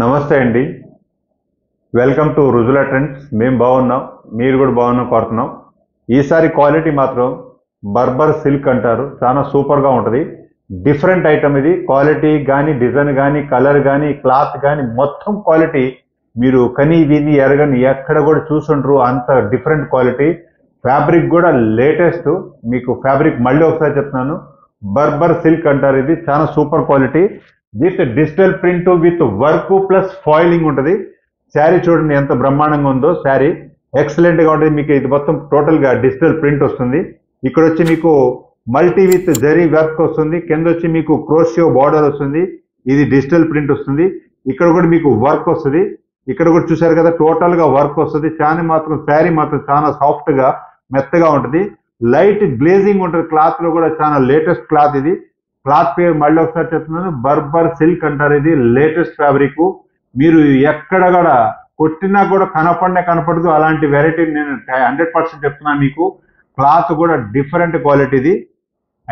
నమస్తే అండి, welcome to రుజుల trends. మేము బాగున్నాం, మీరు కూడా బాగున్నాం కోరుతున్నాం. ఈసారి క్వాలిటీ మాత్రం బర్బర్ సిల్క్ అంటారు, చాలా సూపర్గా ఉంటుంది. డిఫరెంట్ ఐటమ్ ఇది. క్వాలిటీ కానీ, డిజైన్ కానీ, కలర్ కానీ, క్లాత్ కానీ, మొత్తం క్వాలిటీ మీరు కనీ విని ఎరగని ఎక్కడ కూడా చూసుంటారు, అంత డిఫరెంట్ క్వాలిటీ. ఫ్యాబ్రిక్ కూడా లేటెస్ట్. మీకు ఫ్యాబ్రిక్ మళ్ళీ ఒకసారి చెప్తున్నాను, బర్బర్ సిల్క్ అంటారు. ఇది చాలా super quality with digital print with work plus foiling ఉంటుంది. శారీ చూడండి ఎంత బ్రహ్మాండంగా ఉందో. శారీ ఎక్సలెంట్గా ఉంటుంది. మీకు ఇది మొత్తం టోటల్గా డిజిటల్ ప్రింట్ వస్తుంది. ఇక్కడ వచ్చి మీకు మల్టీ విత్ జరీ వర్క్ వస్తుంది. కింద వచ్చి మీకు క్రోషియో బార్డర్ వస్తుంది. ఇది డిజిటల్ ప్రింట్ వస్తుంది. ఇక్కడ కూడా మీకు వర్క్ వస్తుంది. ఇక్కడ కూడా చూసారు కదా, టోటల్గా వర్క్ వస్తుంది. శారీ మాత్రం చాలా సాఫ్ట్గా మెత్తగా ఉంటుంది. లైట్ గ్లేజింగ్ ఉంటుంది క్లాత్లో కూడా. చాలా లేటెస్ట్ క్లాత్ ఇది. క్లాత్ పేరు మళ్ళీ ఒకసారి చెప్తున్నాను, బర్బర్ సిల్క్ అంటారు. ఇది లేటెస్ట్ ఫ్యాబ్రిక్. మీరు ఎక్కడ కూడా కొట్టినా కూడా కనపడదు అలాంటి వెరైటీ. నేను 100% చెప్తున్నాను. మీకు క్లాత్ కూడా డిఫరెంట్ క్వాలిటీది.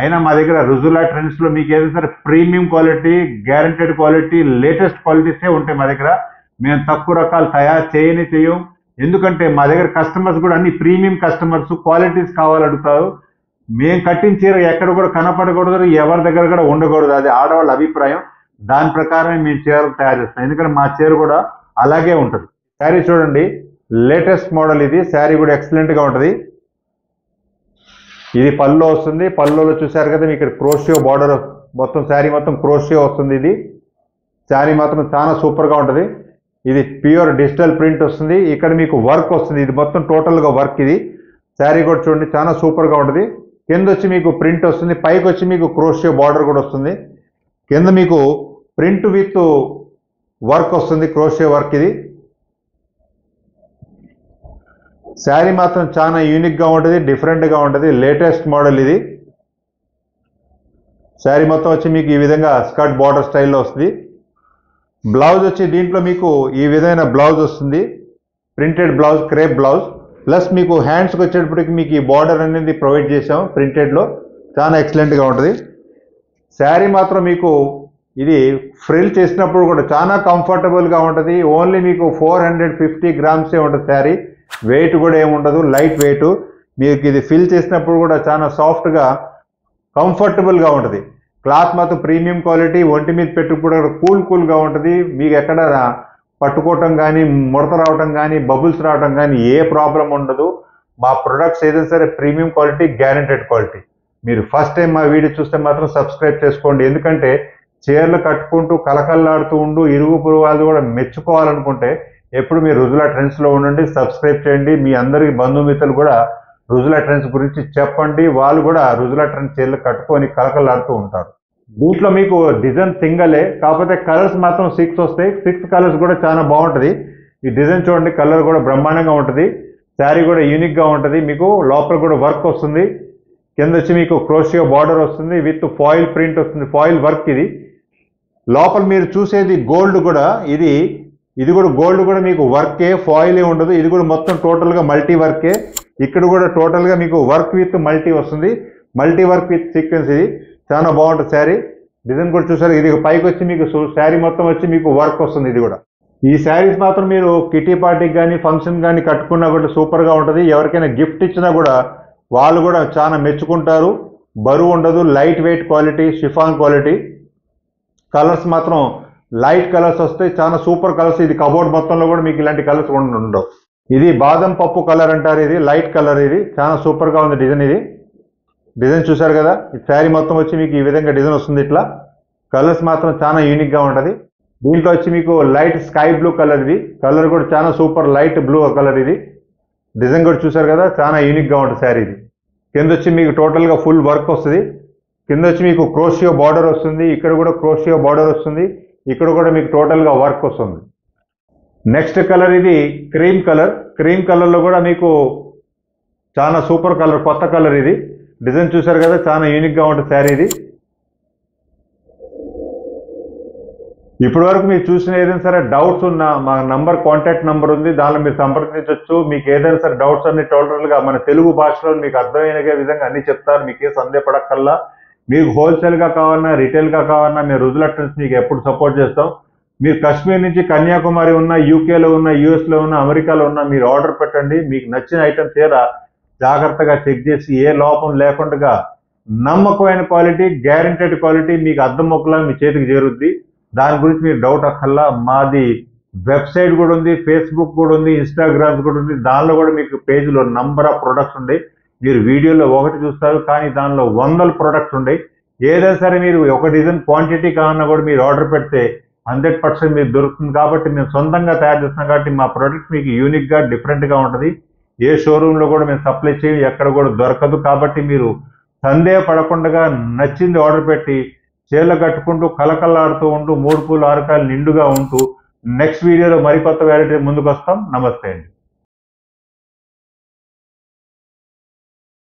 అయినా మా దగ్గర రుజులా ట్రెండ్స్లో మీకు ఏదైనా premium quality, guaranteed quality, latest క్వాలిటీసే ఉంటాయి మా దగ్గర. మేము తక్కువ రకాలు తయారు చేయం. ఎందుకంటే మా దగ్గర కస్టమర్స్ కూడా అన్ని ప్రీమియం కస్టమర్స్, క్వాలిటీస్ కావాలడుగుతారు. మేము కట్టిన చీర ఎక్కడ కూడా కనపడకూడదు, ఎవరి దగ్గర కూడా ఉండకూడదు. అది ఆడవాళ్ళ అభిప్రాయం. దాని ప్రకారమే మేము చీరలు తయారు చేస్తాం. ఎందుకంటే మా చీర కూడా అలాగే ఉంటుంది. శారీ చూడండి, లేటెస్ట్ మోడల్ ఇది. శారీ కూడా ఎక్సలెంట్గా ఉంటుంది. ఇది పల్లో వస్తుంది. పల్లోలో చూసారు కదా, మీకు క్రోషియో బార్డర్ మొత్తం శారీ మొత్తం క్రోషియో వస్తుంది. ఇది శారీ మాత్రం చాలా సూపర్గా ఉంటుంది. ఇది ప్యూర్ డిజిటల్ ప్రింట్ వస్తుంది. ఇక్కడ మీకు వర్క్ వస్తుంది. ఇది మొత్తం టోటల్గా వర్క్. ఇది శారీ కూడా చూడండి చాలా సూపర్గా ఉంటుంది. కింద వచ్చి మీకు ప్రింట్ వస్తుంది. పైకి వచ్చి మీకు క్రోషియో బార్డర్ కూడా వస్తుంది. కింద మీకు ప్రింట్ విత్ వర్క్ వస్తుంది, క్రోషియో వర్క్. ఇది శారీ మాత్రం చాలా యూనిక్గా ఉంటుంది, డిఫరెంట్గా ఉంటుంది. లేటెస్ట్ మోడల్ ఇది. శారీ మొత్తం వచ్చి మీకు ఈ విధంగా స్కర్ట్ బార్డర్ స్టైల్లో వస్తుంది. బ్లౌజ్ వచ్చి దీంట్లో మీకు ఈ విధమైన బ్లౌజ్ వస్తుంది. Printed blouse, crepe blouse. Plus మీకు హ్యాండ్స్కి వచ్చేటప్పటికి మీకు ఈ బార్డర్ అనేది ప్రొవైడ్ చేసాము ప్రింటెడ్లో. చాలా ఎక్సలెంట్గా ఉంటుంది. శారీ మాత్రం మీకు ఇది ఫ్రిల్ చేసినప్పుడు కూడా చాలా కంఫర్టబుల్గా ఉంటుంది. ఓన్లీ మీకు 450 గ్రామ్సే ఉంటుంది శారీ. వెయిట్ కూడా ఏముండదు, లైట్ వెయిట్. మీకు ఇది ఫిల్ చేసినప్పుడు కూడా చాలా సాఫ్ట్గా కంఫర్టబుల్గా ఉంటుంది. క్లాత్ మాత్రం ప్రీమియం క్వాలిటీ. ఒంటి మీద పెట్టుకుపోవడం కూడా కూల్గా ఉంటుంది. మీకు ఎక్కడ పట్టుకోవటం కానీ, ముడత రావటం కానీ, బబుల్స్ రావటం కానీ ఏ ప్రాబ్లం ఉండదు. మా ప్రొడక్ట్స్ ఏదైనా సరే ప్రీమియం క్వాలిటీ, గ్యారెంటెడ్ క్వాలిటీ. మీరు ఫస్ట్ టైం మా వీడియో చూస్తే మాత్రం సబ్స్క్రైబ్ చేసుకోండి. ఎందుకంటే చీరలు కట్టుకుంటూ కలకల్లాడుతూ ఉండు ఇరుగు పొరుగు వాళ్ళు కూడా మెచ్చుకోవాలనుకుంటే ఎప్పుడు మీరు రుజులా ట్రెండ్స్లో ఉండండి, సబ్స్క్రైబ్ చేయండి. మీ అందరి బంధుమిత్రులు కూడా రుజులా ట్రెండ్స్ గురించి చెప్పండి. వాళ్ళు కూడా రుజులా ట్రెండ్స్ చీరలు కట్టుకొని కలకల్లాడుతూ ఉంటారు. దీంట్లో మీకు డిజైన్ సింగలే, కాకపోతే కలర్స్ మాత్రం 6 వస్తాయి. 6 కలర్స్ కూడా చాలా బాగుంటుంది. ఈ డిజైన్ చూడండి, కలర్ కూడా బ్రహ్మాండంగా ఉంటుంది. శారీ కూడా యూనిక్గా ఉంటుంది. మీకు లోపల కూడా వర్క్ వస్తుంది. కింద వచ్చి మీకు క్రోషియో బార్డర్ వస్తుంది విత్ ఫాయిల్ ప్రింట్ వస్తుంది, ఫాయిల్ వర్క్. ఇది లోపల మీరు చూసేది గోల్డ్ కూడా. ఇది కూడా గోల్డ్ కూడా మీకు వర్కే, ఫాయిలే ఉండదు. ఇది కూడా మొత్తం టోటల్గా మల్టీ వర్కే. ఇక్కడ కూడా టోటల్గా మీకు వర్క్ విత్ మల్టీ వస్తుంది. Multi work with sequence. ఇది చాలా బాగుంటుంది. శారీ డిజైన్ కూడా చూసారు. ఇది పైకి వచ్చి మీకు శారీ మొత్తం వచ్చి మీకు వర్క్ వస్తుంది. ఇది కూడా ఈ శారీస్ మాత్రం మీరు కిటీ పార్టీకి కానీ, ఫంక్షన్ కానీ కట్టుకున్నా కూడా సూపర్గా ఉంటుంది. ఎవరికైనా గిఫ్ట్ ఇచ్చినా కూడా వాళ్ళు కూడా చాలా మెచ్చుకుంటారు. బరువు ఉండదు, light weight quality, chiffon quality. Colours మాత్రం లైట్ కలర్స్ వస్తాయి, చాలా సూపర్ కలర్స్. ఇది కబోర్డ్ మొత్తంలో కూడా మీకు ఇలాంటి కలర్స్ ఉండవు. ఇది బాదం పప్పు కలర్ అంటారు. ఇది లైట్ కలర్. ఇది చాలా సూపర్గా ఉంది డిజైన్. ఇది డిజైన్ చూసారు కదా. ఈ శారీ మొత్తం వచ్చి మీకు ఈ విధంగా డిజైన్ వస్తుంది. ఇట్లా కలర్స్ మాత్రం చాలా యూనిక్గా ఉంటుంది. దీంట్లో వచ్చి మీకు లైట్ స్కై బ్లూ కలర్. ఇది కలర్ కూడా చాలా సూపర్, లైట్ బ్లూ కలర్. ఇది డిజైన్ కూడా చూసారు కదా, చాలా యూనిక్గా ఉంటుంది శారీ. ఇది కింద వచ్చి మీకు టోటల్గా ఫుల్ వర్క్ వస్తుంది. కింద వచ్చి మీకు క్రోషియో బార్డర్ వస్తుంది. ఇక్కడ కూడా క్రోషియో బార్డర్ వస్తుంది. ఇక్కడ కూడా మీకు టోటల్గా వర్క్ వస్తుంది. నెక్స్ట్ కలర్ ఇది క్రీమ్ కలర్. క్రీమ్ కలర్లో కూడా మీకు చాలా సూపర్ కలర్, కొత్త కలర్. ఇది డిజైన్ చూసారు కదా, చాలా యూనిక్గా ఉంటుంది శారీ. ఇది ఇప్పటి వరకు మీరు చూసిన ఏదైనా సరే డౌట్స్ ఉన్నా మా నంబర్, కాంటాక్ట్ నెంబర్ ఉంది, దానిలో మీరు సంప్రదించవచ్చు. మీకు ఏదైనా సరే డౌట్స్ అన్ని టోటల్గా మన తెలుగు భాషలో మీకు అర్థమైన విధంగా అన్ని చెప్తారు. మీకు ఏ సందేహపడక్కల్లా. మీకు హోల్సేల్గా కావాలన్నా, రిటైల్గా కావాలన్నా, మేము రుజులా ట్రెండ్స్ మీకు ఎప్పుడు సపోర్ట్ చేస్తాం. మీరు కాశ్మీర్ నుంచి కన్యాకుమారి ఉన్న, యూకేలో ఉన్న, యూఎస్లో ఉన్న, అమెరికాలో ఉన్న మీరు ఆర్డర్ పెట్టండి. మీకు నచ్చిన ఐటమ్ తీరా జాగ్రత్తగా చెక్ చేసి ఏ లోపం లేకుండా నమ్మకమైన క్వాలిటీ, గ్యారంటెడ్ క్వాలిటీ మీకు అద్దం ముక్కలా మీ చేతికి చేరుద్ది. దాని గురించి మీరు డౌట్ అక్కర్లా. మాది వెబ్సైట్ కూడా ఉంది, ఫేస్బుక్ కూడా ఉంది, ఇన్స్టాగ్రామ్స్ కూడా ఉంది. దానిలో కూడా మీకు పేజీలో నంబర్ ఆఫ్ ప్రొడక్ట్స్ ఉన్నాయి. మీరు వీడియోలో ఒకటి చూస్తారు కానీ దానిలో వందల ప్రొడక్ట్స్ ఉన్నాయి. ఏదైనా సరే మీరు ఒక డిజైన్ క్వాంటిటీ కావాలన్నా కూడా మీరు ఆర్డర్ పెడితే 100% మీకు దొరుకుతుంది. కాబట్టి మేము సొంతంగా తయారు చేస్తున్నాం కాబట్టి మా ప్రోడక్ట్ మీకు యూనిక్గా, డిఫరెంట్గా ఉంటుంది. ఏ షోరూంలో కూడా మేము సప్లై చేయం, ఎక్కడ కూడా దొరకదు. కాబట్టి మీరు సందేహపడకుండా నచ్చింది ఆర్డర్ పెట్టి చేల కట్టుకుంటూ కలకల్లాడుతూ ఉంటూ మూడు పూలు ఆరకాయలు నిండుగా ఉంటూ నెక్స్ట్ వీడియోలో మరికొత్త వెరైటీ ముందుకు వస్తాం. నమస్తే అండి.